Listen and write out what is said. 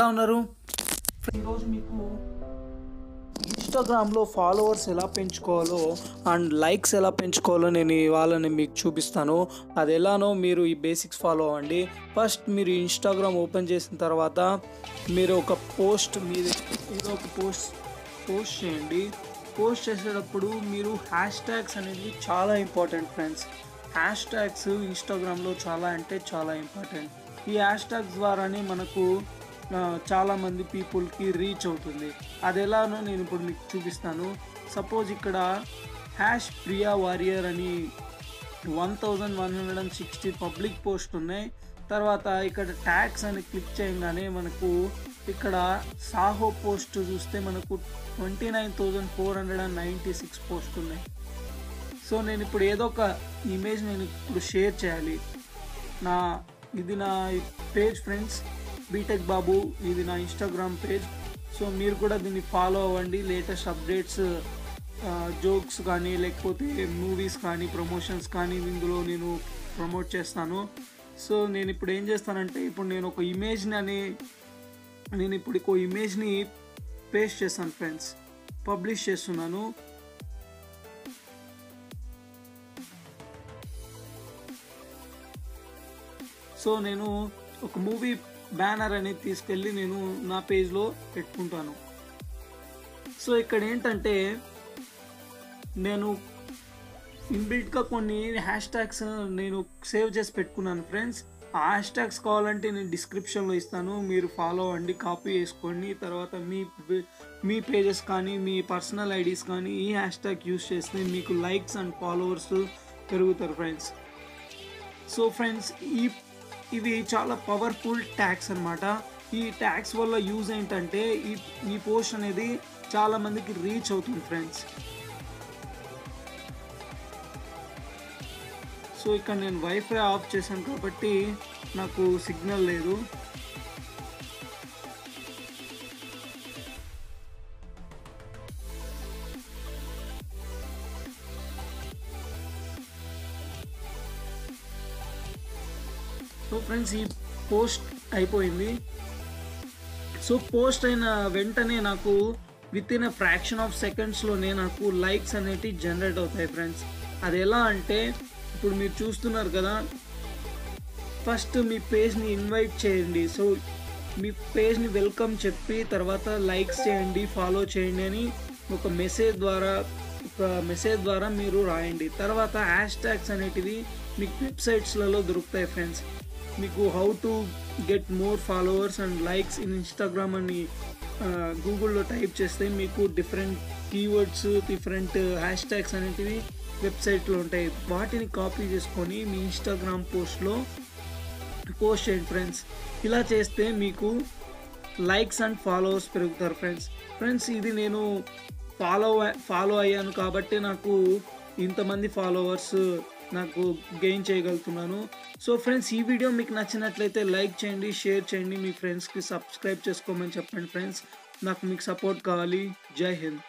ఎలా ఉన్నారు ఈరోజు మీకు ఇన్స్టాగ్రామ్లో ఫాలోవర్స్ ఎలా పెంచుకోవాలో అండ్ లైక్స్ ఎలా పెంచుకోవాలో నేను ఇవాళని మీకు చూపిస్తాను. అది ఎలానో మీరు ఈ బేసిక్స్ ఫాలో అవ్వండి. ఫస్ట్ మీరు ఇన్స్టాగ్రామ్ ఓపెన్ చేసిన తర్వాత మీరు ఒక పోస్ట్ పోస్ట్ చేయండి. పోస్ట్ చేసేటప్పుడు మీరు హ్యాష్ ట్యాగ్స్ అనేది చాలా ఇంపార్టెంట్ ఫ్రెండ్స్. హ్యాష్ ట్యాగ్స్ ఇన్స్టాగ్రామ్లో చాలా అంటే చాలా ఇంపార్టెంట్. ఈ హ్యాష్ ట్యాగ్స్ ద్వారానే మనకు చాలామంది పీపుల్కి రీచ్ అవుతుంది. అది ఎలానో నేను ఇప్పుడు మీకు చూపిస్తాను. సపోజ్ ఇక్కడ హ్యాష్ ప్రియా వారియర్ అని 1160 పబ్లిక్ పోస్ట్ ఉన్నాయి. తర్వాత ఇక్కడ ట్యాగ్స్ అని క్లిక్ చేయగానే మనకు ఇక్కడ సాహో పోస్ట్ చూస్తే మనకు 29,496 పోస్ట్ ఉన్నాయి. సో నేను ఇప్పుడు ఏదో ఒక ఇమేజ్ నేను ఇప్పుడు షేర్ చేయాలి. నా పేజ్ ఫ్రెండ్స్ బీటెక్ బాబు, ఇది నా ఇన్స్టాగ్రామ్ పేజ్. సో మీరు కూడా దీన్ని ఫాలో అవ్వండి. లేటెస్ట్ అప్డేట్స్, జోక్స్ కానీ లేకపోతే మూవీస్ కానీ ప్రమోషన్స్ కానీ ఇందులో నేను ప్రమోట్ చేస్తాను. సో నేను ఇప్పుడు ఏం చేస్తానంటే ఇప్పుడు నేను ఒక ఇమేజ్ని పేస్ట్ చేస్తాను ఫ్రెండ్స్, పబ్లిష్ చేస్తున్నాను. సో నేను ఒక మూవీ బ్యానర్ అనేది తీసుకెళ్ళి నేను నా పేజ్లో పెట్టుకుంటాను. సో ఇక్కడ ఏంటంటే నేను ఇన్బిల్ట్గా కొన్ని హ్యాష్ ట్యాగ్స్ నేను సేవ్ చేసి పెట్టుకున్నాను ఫ్రెండ్స్. ఆ హ్యాష్ ట్యాగ్స్ కావాలంటే నేను డిస్క్రిప్షన్లో ఇస్తాను, మీరు ఫాలో అవ్వండి, కాపీ చేసుకోండి. తర్వాత మీ పేజెస్ కానీ మీ పర్సనల్ ఐడీస్ కానీ ఈ హ్యాష్ ట్యాగ్ యూస్ చేస్తే మీకు లైక్స్ అండ్ ఫాలోవర్స్ పెరుగుతారు ఫ్రెండ్స్. సో ఫ్రెండ్స్ ఇవి చాలా పవర్ఫుల్ ట్యాగ్స్ అన్నమాట. ఈ ట్యాగ్స్ వల్ల యూజ్ ఏంటంటే ఈ పోస్ట్ అనేది చాలామందికి రీచ్ అవుతుంది ఫ్రెండ్స్. సో ఇక్కడ నేను వైఫై ఆఫ్ చేశాను కాబట్టి నాకు సిగ్నల్ లేదు. సో ఫ్రెండ్స్ ఈ పోస్ట్ అయిపోయింది. సో పోస్ట్ అయిన వెంటనే నాకు వితిన్ ఎ ఫ్రాక్షన్ ఆఫ్ సెకండ్స్లోనే నాకు లైక్స్ అనేవి జనరేట్ అవుతాయి ఫ్రెండ్స్. అది ఎలా అంటే ఇప్పుడు మీరు చూస్తున్నారు కదా, ఫస్ట్ మీ పేజ్ని ఇన్వైట్ చేయండి. సో మీ పేజ్ని వెల్కమ్ చెప్పి తర్వాత లైక్స్ చేయండి, ఫాలో చేయండి అని ఒక మెసేజ్ ద్వారా మీరు రాయండి. తర్వాత హ్యాష్ ట్యాగ్స్ అనేటివి మీకు వెబ్సైట్స్లలో దొరుకుతాయి ఫ్రెండ్స్. మీకు how to get more followers and likes in Instagram అని గూగుల్లో టైప్ చేస్తే మీకు different keywords, different hash tags అనేటివి వెబ్సైట్లో ఉంటాయి. వాటిని కాపీ చేసుకొని మీ ఇన్స్టాగ్రామ్ పోస్ట్లో పోస్ట్ చేయండి ఫ్రెండ్స్. ఇలా చేస్తే మీకు లైక్స్ అండ్ ఫాలోవర్స్ పెరుగుతారు ఫ్రెండ్స్. ఇది నేను ఫాలో అయ్యాను కాబట్టి నాకు ఇంతమంది ఫాలోవర్స్ నాకు గెయిన్ చేయగలుగుతున్నాను. సో ఫ్రెండ్స్ ఈ వీడియో మీకు నచ్చినట్లయితే లైక్ చేయండి, షేర్ చేయండి, మీ ఫ్రెండ్స్కి సబ్స్క్రైబ్ చేసుకోమని చెప్పండి ఫ్రెండ్స్. నాకు మీకు సపోర్ట్ కావాలి. జై హింద్.